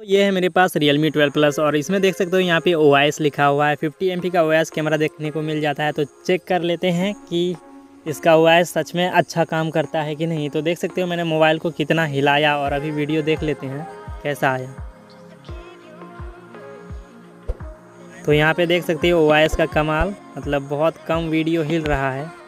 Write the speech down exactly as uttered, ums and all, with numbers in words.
तो ये है मेरे पास Realme ट्वेल्व प्लस और इसमें देख सकते हो यहाँ पे O I S लिखा हुआ है। फिफ्टी एम पी का O I S कैमरा देखने को मिल जाता है। तो चेक कर लेते हैं कि इसका O I S सच में अच्छा काम करता है कि नहीं। तो देख सकते हो मैंने मोबाइल को कितना हिलाया और अभी वीडियो देख लेते हैं कैसा आया। तो यहाँ पे देख सकते हो O I S का कमाल, मतलब बहुत कम वीडियो हिल रहा है।